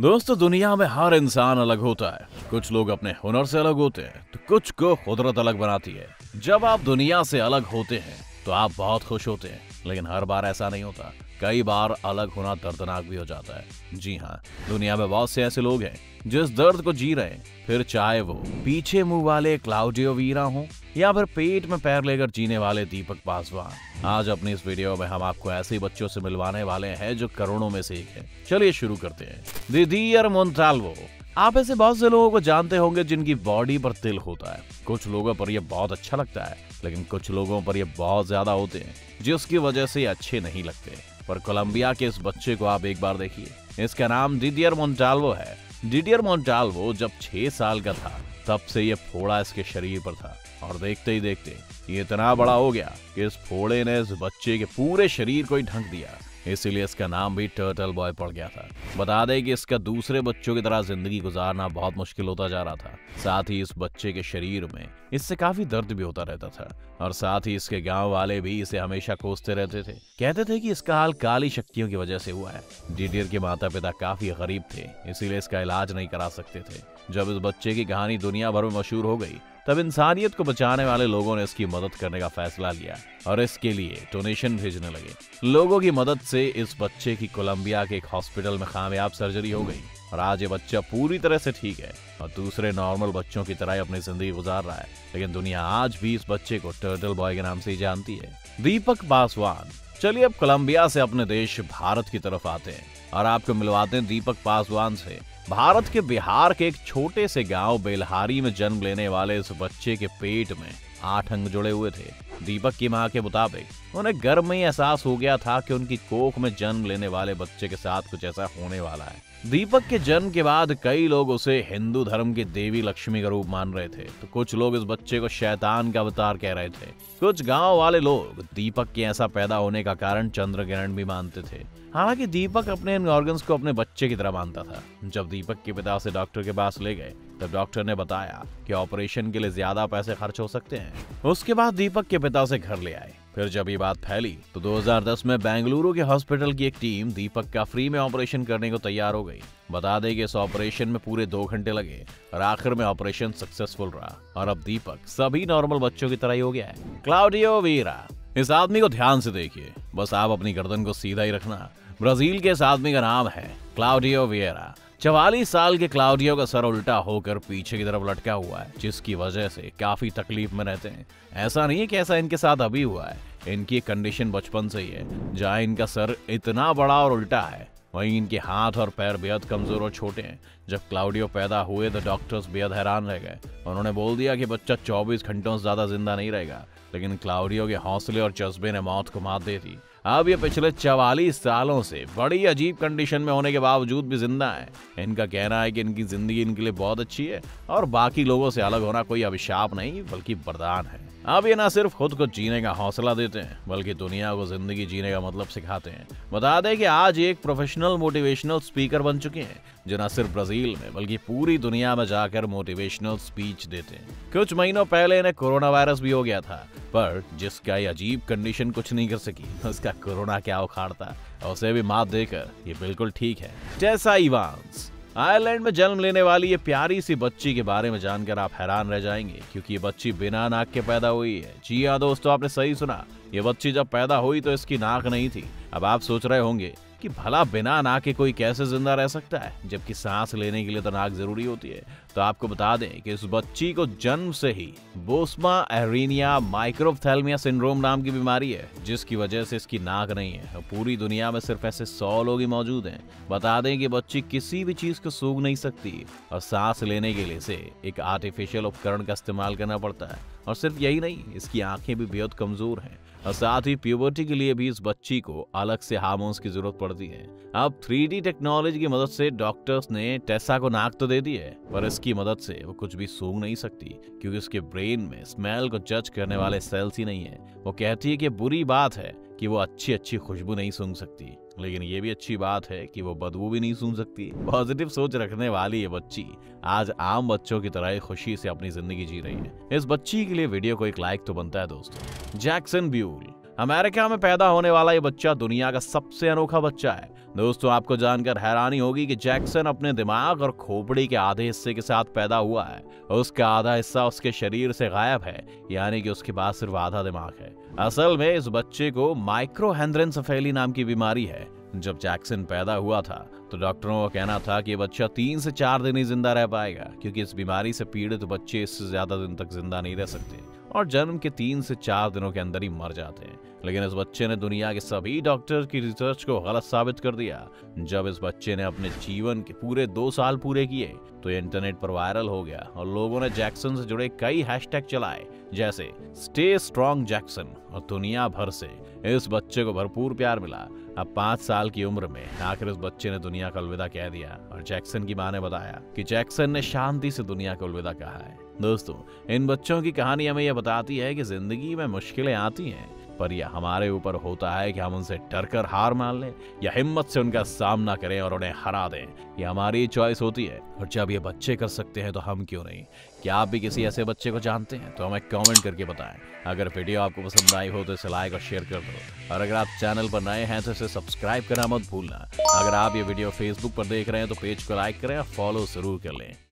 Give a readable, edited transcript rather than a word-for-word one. दोस्तों, दुनिया में हर इंसान अलग होता है। कुछ लोग अपने हुनर से अलग होते हैं तो कुछ को कुदरत अलग बनाती है। जब आप दुनिया से अलग होते हैं तो आप बहुत खुश होते हैं, लेकिन हर बार ऐसा नहीं होता। कई बार अलग होना दर्दनाक भी हो जाता है। जी हाँ, दुनिया में बहुत से ऐसे लोग हैं जिस दर्द को जी रहे हैं, फिर चाहे वो पीछे मुंह वाले क्लाउडियो वीरा हो या फिर पेट में पैर लेकर जीने वाले दीपक पासवान। आज अपनी इस वीडियो में हम आपको ऐसे बच्चों से मिलवाने वाले हैं जो करोड़ों में से एक है। चलिए शुरू करते हैं। दिदियर मोंटाल्वो। आप ऐसे बहुत से लोगों को जानते होंगे जिनकी बॉडी पर तिल होता है। कुछ लोगों पर यह बहुत अच्छा लगता है, लेकिन कुछ लोगों पर यह बहुत ज्यादा होते हैं जिसकी वजह से ये अच्छे नहीं लगते। पर कोलंबिया के इस बच्चे को आप एक बार देखिए। इसका नाम दिदियर मोंटाल्वो है। डिडियर मोंटाल्वो जब 6 साल का था तब से ये फोड़ा इसके शरीर पर था, और देखते ही देखते ये इतना बड़ा हो गया कि इस फोड़े ने इस बच्चे के पूरे शरीर को ही ढंक दिया। इसीलिए इसका नाम भी टर्टल बॉय पड़ गया था। बता दें कि इसका दूसरे बच्चों की तरह जिंदगी गुजारना बहुत मुश्किल होता जा रहा था। साथ ही इस बच्चे के शरीर में इससे काफी दर्द भी होता रहता था, और साथ ही इसके गांव वाले भी इसे हमेशा कोसते रहते थे। कहते थे कि इसका हाल काली शक्तियों की वजह से हुआ है। डिडियर के माता पिता काफी गरीब थे, इसीलिए इसका इलाज नहीं करा सकते थे। जब इस बच्चे की कहानी दुनिया भर में मशहूर हो गई तब इंसानियत को बचाने वाले लोगों ने इसकी मदद करने का फैसला लिया और इसके लिए डोनेशन भेजने लगे। लोगों की मदद से इस बच्चे की कोलंबिया के एक हॉस्पिटल में कामयाब सर्जरी हो गई, और आज ये बच्चा पूरी तरह से ठीक है और दूसरे नॉर्मल बच्चों की तरह ही अपनी जिंदगी गुजार रहा है। लेकिन दुनिया आज भी इस बच्चे को टर्टल बॉय के नाम से ही जानती है। दीपक पासवान। चलिए अब कोलंबिया से अपने देश भारत की तरफ आते हैं और आपको मिलवाते हैं दीपक पासवान से। भारत के बिहार के एक छोटे से गांव बेलहारी में जन्म लेने वाले इस बच्चे के पेट में 8 अंग जुड़े हुए थे। दीपक की मां के मुताबिक उन्हें गर्भ में ही एहसास हो गया था कि उनकी कोख में जन्म लेने वाले बच्चे के साथ कुछ ऐसा होने वाला है। दीपक के जन्म के बाद कई लोग उसे हिंदू धर्म की देवी लक्ष्मी का रूप मान रहे थे, तो कुछ लोग इस बच्चे को शैतान का अवतार कह रहे थे। कुछ गांव वाले लोग दीपक के ऐसा पैदा होने का कारण चंद्र ग्रहण भी मानते थे। हालांकि दीपक अपने इन ऑर्गन्स को अपने बच्चे की तरह मानता था। जब दीपक के पिता उसे डॉक्टर के पास ले गए तब डॉक्टर ने बताया कि ऑपरेशन के लिए ज्यादा पैसे खर्च हो सकते हैं। उसके बाद दीपक के पिता उसे घर ले आए। फिर जब ये बात फैली तो 2010 में बेंगलुरु के हॉस्पिटल की एक टीम दीपक का फ्री में ऑपरेशन करने को तैयार हो गई। बता दें कि इस ऑपरेशन में पूरे 2 घंटे लगे और आखिर में ऑपरेशन सक्सेसफुल रहा, और अब दीपक सभी नॉर्मल बच्चों की तरह ही हो गया है। Claudio Vieira. इस आदमी को ध्यान से देखिए, बस आप अपनी गर्दन को सीधा ही रखना। ब्राजील के इस आदमी का नाम है क्लाउडियो वीरा। 44 साल के क्लाउडियो का सर उल्टा होकर पीछे की तरफ लटका हुआ है, जिसकी वजह से काफी तकलीफ में रहते हैं। ऐसा नहीं है कि ऐसा इनके साथ अभी हुआ है, इनकी कंडीशन बचपन से ही है। जहाँ इनका सर इतना बड़ा और उल्टा है, वहीं इनके हाथ और पैर बेहद कमजोर और छोटे हैं। जब क्लाउडियो पैदा हुए तो डॉक्टर्स बेहद हैरान रह गए। उन्होंने बोल दिया कि बच्चा 24 घंटों से ज्यादा जिंदा नहीं रहेगा, लेकिन क्लाउडियो के हौसले और जज्बे ने मौत को मात दे दी। अब ये पिछले 44 सालों से बड़ी अजीब कंडीशन में होने के बावजूद भी जिंदा है। इनका कहना है कि इनकी जिंदगी इनके लिए बहुत अच्छी है और बाकी लोगों से अलग होना कोई अभिशाप नहीं बल्कि वरदान है। अब ये ना सिर्फ खुद को जीने का हौसला देते हैं बल्कि दुनिया को जिंदगी जीने का मतलब सिखाते हैं। बता दें कि आज एक प्रोफेशनल मोटिवेशनल स्पीकर बन चुके हैं जो न सिर्फ ब्राजील में बल्कि पूरी दुनिया में जाकर मोटिवेशनल स्पीच देते हैं। कुछ महीनों पहले इन्हें कोरोना वायरस भी हो गया था, पर जिसका ये अजीब कंडीशन कुछ नहीं कर सकी, उसका कोरोना क्या उखाड़ता, उसे भी मात देकर ये बिल्कुल ठीक है। जेसा इवांस। आयरलैंड में जन्म लेने वाली ये प्यारी सी बच्ची के बारे में जानकर आप हैरान रह जाएंगे, क्योंकि ये बच्ची बिना नाक के पैदा हुई है। जी हाँ दोस्तों, आपने सही सुना। ये बच्ची जब पैदा हुई तो इसकी नाक नहीं थी। अब आप सोच रहे होंगे कि भला बिना नाक के कोई कैसे जिंदा रह सकता है, जबकि सांस लेने के लिए तो नाक जरूरी होती है। तो आपको बता दें कि इस बच्ची को जन्म से ही बोस्मा एरिनिया माइक्रोफ्थैल्मिया सिंड्रोम नाम की बीमारी है, जिसकी वजह से इसकी नाक नहीं है। पूरी दुनिया में सिर्फ ऐसे 100 लोग ही मौजूद हैं। बता दें कि बच्ची किसी भी चीज को सूंघ नहीं सकती और सांस लेने के लिए से एक आर्टिफिशियल उपकरण का इस्तेमाल करना पड़ता है। और सिर्फ यही नहीं, इसकी आंखें भी बेहद कमजोर हैं, और साथ ही प्यूबर्टी के लिए भी इस बच्ची को अलग से हार्मोन्स की जरूरत पड़ती है। अब 3D टेक्नोलॉजी की मदद से डॉक्टर्स ने टेसा को नाक तो दे दी है, पर इसकी मदद से वो कुछ भी सूंघ नहीं सकती, क्योंकि उसके ब्रेन में स्मेल को जज करने वाले सेल्स ही नहीं है। वो कहती है कि बुरी बात है कि वो अच्छी खुशबू नहीं सूंघ सकती, लेकिन ये भी अच्छी बात है कि वो बदबू भी नहीं सूंघ सकती। पॉजिटिव सोच रखने वाली ये बच्ची आज आम बच्चों की तरह खुशी से अपनी जिंदगी जी रही है। इस बच्ची के लिए वीडियो को एक लाइक तो बनता है दोस्तों। जैक्सन ब्यूल। अमेरिका में पैदा होने वाला ये बच्चा दुनिया का सबसे अनोखा बच्चा है। दोस्तों, आपको जानकर हैरानी होगी कि जैक्सन अपने दिमाग और खोपड़ी के आधे हिस्से के साथ पैदा हुआ है। उसका आधा हिस्सा उसके शरीर से गायब है, यानी कि उसके पास सिर्फ आधा दिमाग है। असल में इस बच्चे को माइक्रोहेंड्रेनसेफेली नाम की बीमारी है। जब जैक्सन पैदा हुआ था तो डॉक्टरों का कहना था कि बच्चा 3 से 4 दिन ही जिंदा रह पाएगा, क्योंकि इस बीमारी से पीड़ित तो बच्चे इससे ज्यादा दिन तक जिंदा नहीं रह सकते और जन्म के 3 से 4 दिनों के अंदर ही मर जाते हैं। लेकिन इस बच्चे ने दुनिया के सभी डॉक्टर की रिसर्च को गलत साबित कर दिया। जब इस बच्चे ने अपने जीवन के पूरे 2 साल पूरे किए तो ये इंटरनेट पर वायरल हो गया और लोगों ने जैक्सन से जुड़े कई हैशटैग चलाए, जैसे स्टे स्ट्रॉन्ग जैक्सन, और दुनिया भर से इस बच्चे को भरपूर प्यार मिला। अब 5 साल की उम्र में आखिर इस बच्चे ने दुनिया को अलविदा कह दिया और जैक्सन की मां ने बताया कि जैक्सन ने शांति से दुनिया को अलविदा कहा है। दोस्तों, इन बच्चों की कहानी हमें यह बताती है कि जिंदगी में मुश्किलें आती हैं, पर यह हमारे ऊपर होता है कि हम उनसे डरकर हार मान लें या हिम्मत से उनका सामना करें और उन्हें हरा दें। यह हमारी चॉइस होती है, और जब ये बच्चे कर सकते हैं तो हम क्यों नहीं। क्या आप भी किसी ऐसे बच्चे को जानते हैं? तो हमें कमेंट करके बताएं। अगर वीडियो आपको पसंद आई हो तो इसे लाइक और शेयर कर दो, और अगर आप चैनल पर नए हैं तो इसे सब्सक्राइब करना मत भूलना। अगर आप ये वीडियो फेसबुक पर देख रहे हैं तो पेज को लाइक करें और फॉलो जरूर कर लें।